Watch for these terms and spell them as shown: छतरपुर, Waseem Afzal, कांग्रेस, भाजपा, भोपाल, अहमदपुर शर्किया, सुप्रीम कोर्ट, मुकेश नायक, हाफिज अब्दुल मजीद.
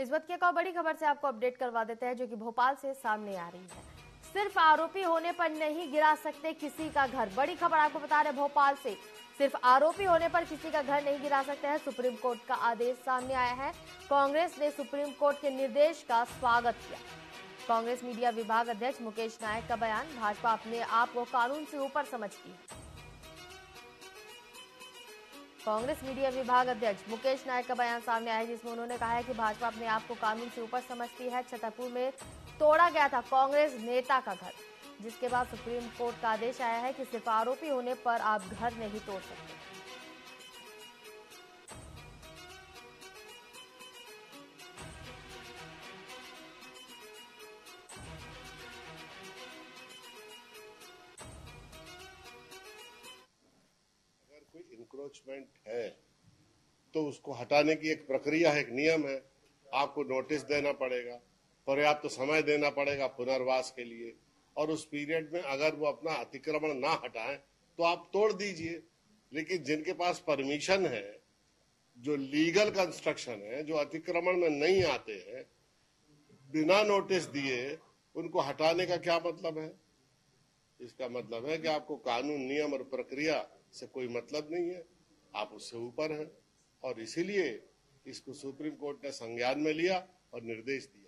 इस वक्त की एक और बड़ी खबर से आपको अपडेट करवा देते हैं जो कि भोपाल से सामने आ रही है। सिर्फ आरोपी होने पर नहीं गिरा सकते किसी का घर। बड़ी खबर आपको बता रहे भोपाल से, सिर्फ आरोपी होने पर किसी का घर नहीं गिरा सकते हैं। सुप्रीम कोर्ट का आदेश सामने आया है। कांग्रेस ने सुप्रीम कोर्ट के निर्देश का स्वागत किया। कांग्रेस मीडिया विभाग अध्यक्ष मुकेश नायक का बयान, भाजपा अपने आप को कानून से ऊपर समझती है। कांग्रेस मीडिया विभाग अध्यक्ष मुकेश नायक का बयान सामने आया है जिसमें उन्होंने कहा है कि भाजपा अपने आप को कानून से ऊपर समझती है। छतरपुर में तोड़ा गया था कांग्रेस नेता का घर, जिसके बाद सुप्रीम कोर्ट का आदेश आया है कि सिर्फ आरोपी होने पर आप घर नहीं तोड़ सकते। अगर कोई इंक्रोचमेंट है तो उसको हटाने की एक प्रक्रिया है, एक नियम है। आपको नोटिस देना पड़ेगा, पर्याप्त तो समय देना पड़ेगा पुनर्वास के लिए, और उस पीरियड में अगर वो अपना अतिक्रमण ना हटाएं तो आप तोड़ दीजिए। लेकिन जिनके पास परमिशन है, जो लीगल कंस्ट्रक्शन है, जो अतिक्रमण में नहीं आते हैं, बिना नोटिस दिए उनको हटाने का क्या मतलब है? इसका मतलब है कि आपको कानून, नियम और प्रक्रिया से कोई मतलब नहीं है, आप उससे ऊपर हैं। और इसीलिए इसको सुप्रीम कोर्ट ने संज्ञान में लिया और निर्देश दिया।